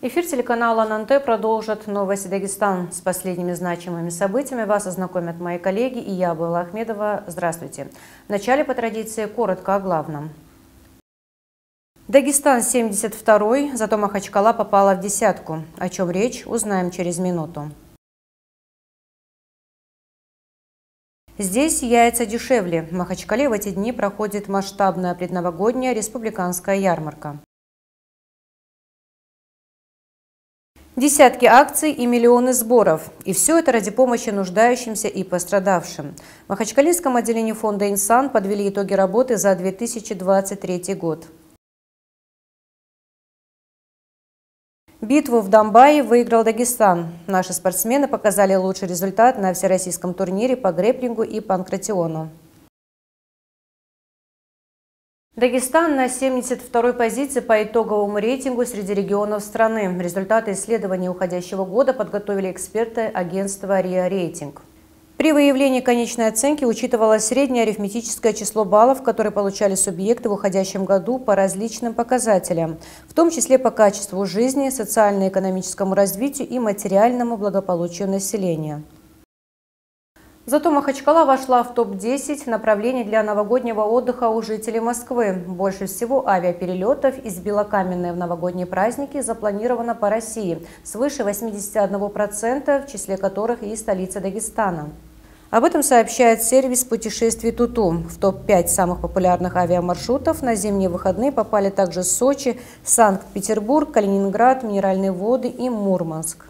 Эфир телеканала ННТ продолжит новости Дагестан. С последними значимыми событиями вас ознакомят мои коллеги и я, Буля Ахмедова. Здравствуйте. Вначале, по традиции, коротко о главном. Дагестан 72-й, зато Махачкала попала в десятку. О чем речь, узнаем через минуту. Здесь яйца дешевле. В Махачкале в эти дни проходит масштабная предновогодняя республиканская ярмарка. Десятки акций и миллионы сборов. И все это ради помощи нуждающимся и пострадавшим. В Махачкалинском отделении фонда «Инсан» подвели итоги работы за 2023 год. Битву в Домбае выиграл Дагестан. Наши спортсмены показали лучший результат на всероссийском турнире по грэпплингу и панкратиону. Дагестан на 72-й позиции по итоговому рейтингу среди регионов страны. Результаты исследований уходящего года подготовили эксперты агентства «РИА-рейтинг». При выявлении конечной оценки учитывалось среднее арифметическое число баллов, которые получали субъекты в уходящем году по различным показателям, в том числе по качеству жизни, социально-экономическому развитию и материальному благополучию населения. Зато Махачкала вошла в топ-10 направлений для новогоднего отдыха у жителей Москвы. Больше всего авиаперелетов из Белокаменной в новогодние праздники запланировано по России, свыше 81%, в числе которых и столица Дагестана. Об этом сообщает сервис путешествий «Туту». В топ-5 самых популярных авиамаршрутов на зимние выходные попали также Сочи, Санкт-Петербург, Калининград, Минеральные воды и Мурманск.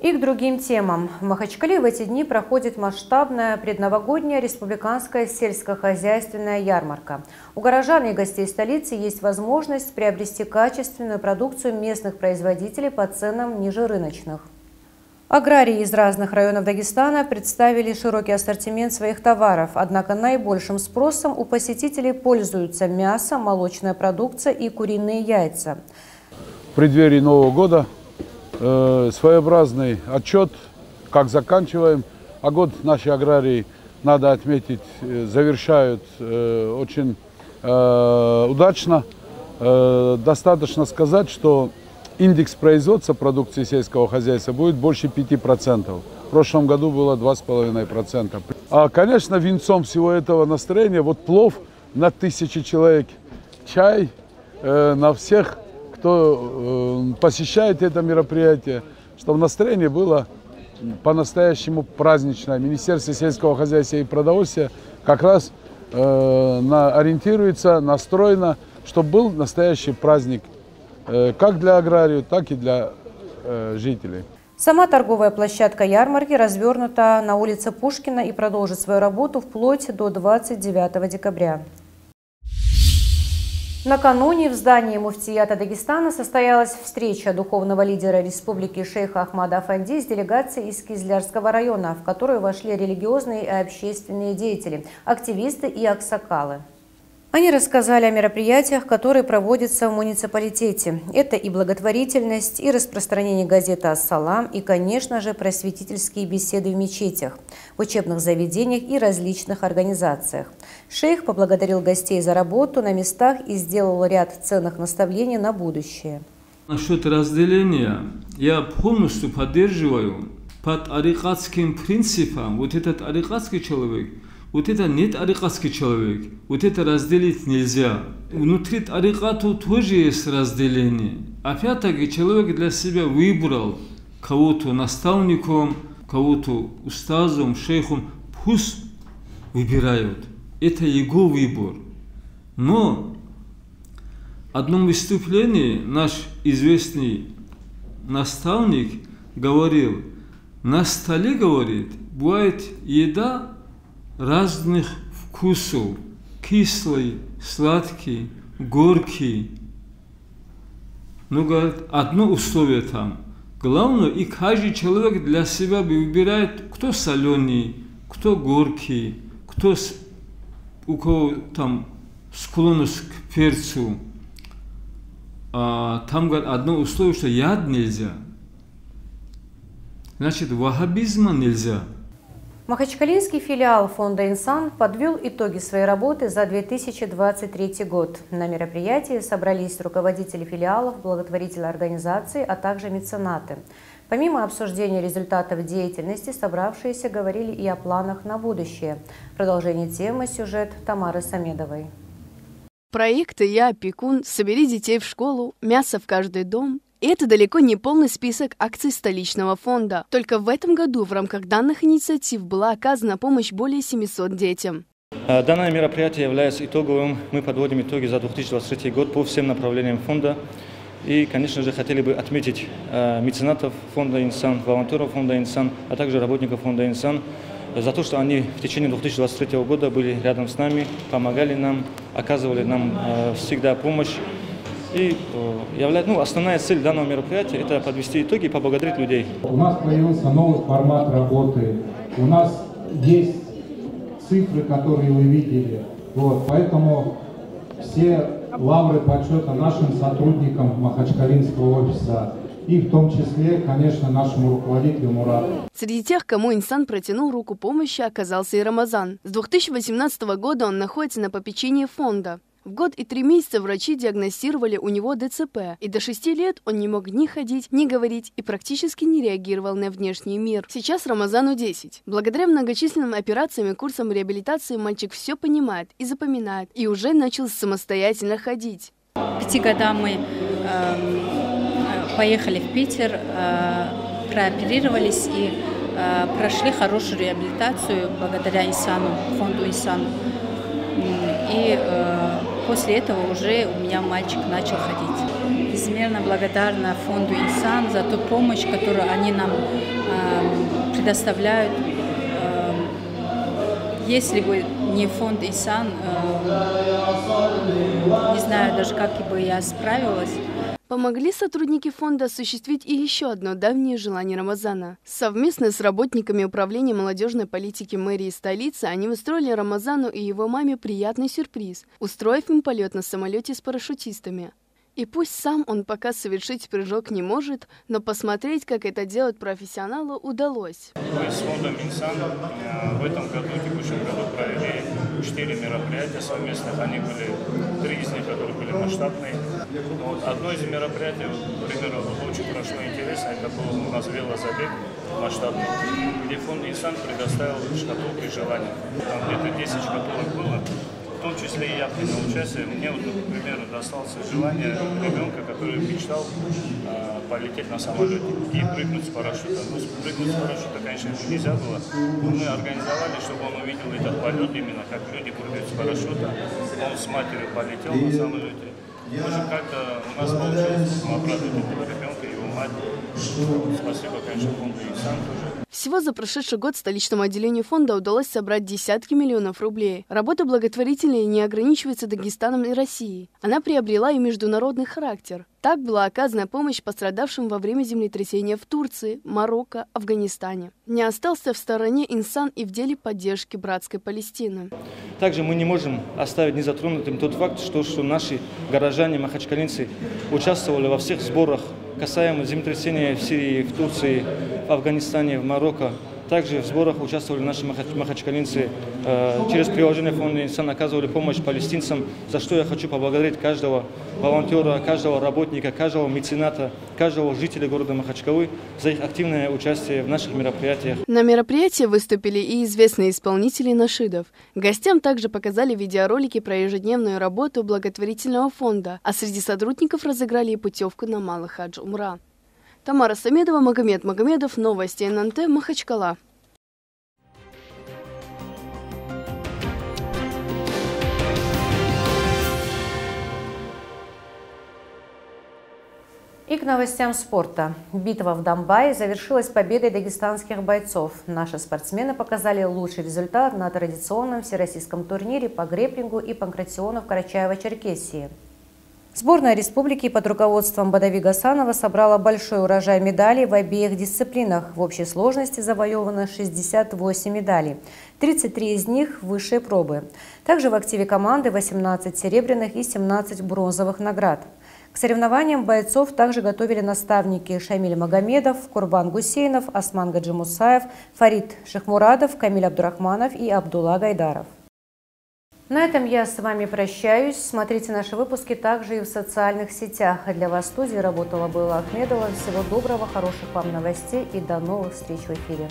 И к другим темам. В Махачкале в эти дни проходит масштабная предновогодняя республиканская сельскохозяйственная ярмарка. У горожан и гостей столицы есть возможность приобрести качественную продукцию местных производителей по ценам ниже рыночных. Аграрии из разных районов Дагестана представили широкий ассортимент своих товаров, однако наибольшим спросом у посетителей пользуются мясо, молочная продукция и куриные яйца. В преддверии Нового года своеобразный отчет, как заканчиваем. А год наши аграрии, надо отметить, завершают очень удачно. Достаточно сказать, что индекс производства продукции сельского хозяйства будет больше 5%. В прошлом году было 2,5%. А, конечно, венцом всего этого настроения вот плов на 1000 человек, чай на всех, кто посещает это мероприятие, чтобы настроение было по-настоящему праздничное. Министерство сельского хозяйства и продовольствия как раз ориентируется, настроено, чтобы был настоящий праздник как для аграрию, так и для жителей. Сама торговая площадка ярмарки развернута на улице Пушкина и продолжит свою работу вплоть до 29 декабря. Накануне в здании муфтията Дагестана состоялась встреча духовного лидера республики шейха Ахмада Афанди с делегацией из Кизлярского района, в которую вошли религиозные и общественные деятели, активисты и аксакалы. Они рассказали о мероприятиях, которые проводятся в муниципалитете. Это и благотворительность, и распространение газеты «Ассалам», и, конечно же, просветительские беседы в мечетях, в учебных заведениях и различных организациях. Шейх поблагодарил гостей за работу на местах и сделал ряд ценных наставлений на будущее. Насчет разделения я полностью поддерживаю по тарикатским принципам. Вот этот тарикатский человек, вот это не тарикатский человек, вот это разделить нельзя. Внутри тарикату тоже есть разделение. Опять-таки человек для себя выбрал кого-то наставником, кого-то устазом, шейхом, пусть выбирают. Это его выбор. Но в одном выступлении наш известный наставник говорил, на столе, говорит, бывает еда разных вкусов, кислый, сладкий, горький. Но, говорит, одно условие там. Главное, и каждый человек для себя выбирает, кто соленый, кто горький, кто у кого там склонность к перцу. А там, говорит, одно условие, что яд нельзя. Значит, ваххабизма нельзя. Махачкалинский филиал фонда «Инсан» подвел итоги своей работы за 2023 год. На мероприятии собрались руководители филиалов, благотворительной организации, а также меценаты. Помимо обсуждения результатов деятельности, собравшиеся говорили и о планах на будущее. Продолжение темы – сюжет Тамары Самедовой. Проекты «Я опекун», «Собери детей в школу», «Мясо в каждый дом». И это далеко не полный список акций столичного фонда. Только в этом году в рамках данных инициатив была оказана помощь более 700 детям. Данное мероприятие является итоговым. Мы подводим итоги за 2023 год по всем направлениям фонда. И, конечно же, хотели бы отметить меценатов фонда «Инсан», волонтеров фонда «Инсан», а также работников фонда «Инсан» за то, что они в течение 2023 года были рядом с нами, помогали нам, оказывали нам всегда помощь. И основная цель данного мероприятия – это подвести итоги и поблагодарить людей. У нас появился новый формат работы, у нас есть цифры, которые вы видели. Вот, поэтому все лавры почета нашим сотрудникам Махачкалинского офиса. И в том числе, конечно, нашему руководителю Мурату. Среди тех, кому «Инсан» протянул руку помощи, оказался и Рамазан. С 2018 года он находится на попечении фонда. В год и 3 месяца врачи диагностировали у него ДЦП. И до 6 лет он не мог ни ходить, ни говорить и практически не реагировал на внешний мир. Сейчас Рамазану 10. Благодаря многочисленным операциям и курсам реабилитации мальчик все понимает и запоминает. И уже начал самостоятельно ходить. К 5 годам мы поехали в Питер, прооперировались и прошли хорошую реабилитацию благодаря «Инсану», фонду «Инсану». И после этого уже у меня мальчик начал ходить. Безмерно благодарна фонду «Инсан» за ту помощь, которую они нам предоставляют. Если бы не фонд «Инсан», не знаю даже, как бы я справилась. Помогли сотрудники фонда осуществить и еще одно давнее желание Рамазана. Совместно с работниками Управления молодежной политики мэрии столицы они устроили Рамазану и его маме приятный сюрприз, устроив им полет на самолете с парашютистами. И пусть сам он пока совершить прыжок не может, но посмотреть, как это делают профессионалы, удалось. Мы с фондом «Инсан» в этом году, в текущем году, провели 4 мероприятия совместных. Они были, 3 из них, которые были масштабные. Вот одно из мероприятий, вот, к примеру, очень прошло интересно, это был у нас велозабег масштабный, где фонд «Инсан» предоставил шкатулку желаний. Там где-то 10 шкатулок было. В том числе и я принял участие. Мне, вот, например, досталось желание ребенка, который мечтал полететь на самолете и прыгнуть с парашюта. Ну, прыгнуть с парашюта, конечно, нельзя было. Мы организовали, чтобы он увидел этот полет, именно как люди прыгают с парашюта. Он с матерью полетел на самолете. Может, как-то у нас получилось обрадовать этого ребенка, его мать. Спасибо, конечно, фонду «Инсан» тоже. Всего за прошедший год столичному отделению фонда удалось собрать десятки миллионов рублей. Работа благотворителей не ограничивается Дагестаном и Россией. Она приобрела и международный характер. Так была оказана помощь пострадавшим во время землетрясения в Турции, Марокко, Афганистане. Не остался в стороне «Инсан» и в деле поддержки братской Палестины. Также мы не можем оставить незатронутым тот факт, что наши горожане, махачкалинцы, участвовали во всех сборах, касаемо землетрясения в Сирии, в Турции, в Афганистане, в Марокко. Также в сборах участвовали наши махачкалинцы. Через приложение фонда «Инсан» оказывали помощь палестинцам, за что я хочу поблагодарить каждого волонтера, каждого работника, каждого мецената, каждого жителя города Махачкалы за их активное участие в наших мероприятиях. На мероприятии выступили и известные исполнители нашидов. Гостям также показали видеоролики про ежедневную работу благотворительного фонда, а среди сотрудников разыграли и путевку на Малыхадж-Умра. Тамара Самедова, Магомед Магомедов, новости ННТ, Махачкала. И к новостям спорта. Битва в Домбае завершилась победой дагестанских бойцов. Наши спортсмены показали лучший результат на традиционном всероссийском турнире по грэпплингу и панкратиону в Карачаево-Черкесии. Сборная республики под руководством Бадави Гасанова собрала большой урожай медалей в обеих дисциплинах. В общей сложности завоевано 68 медалей. 33 из них – высшие пробы. Также в активе команды 18 серебряных и 17 бронзовых наград. К соревнованиям бойцов также готовили наставники Шамиль Магомедов, Курбан Гусейнов, Осман Гаджимусаев, Фарид Шехмурадов, Камиль Абдурахманов и Абдулла Гайдаров. На этом я с вами прощаюсь. Смотрите наши выпуски также и в социальных сетях. Для вас в студии работала Буля Ахмедова. Всего доброго, хороших вам новостей и до новых встреч в эфире.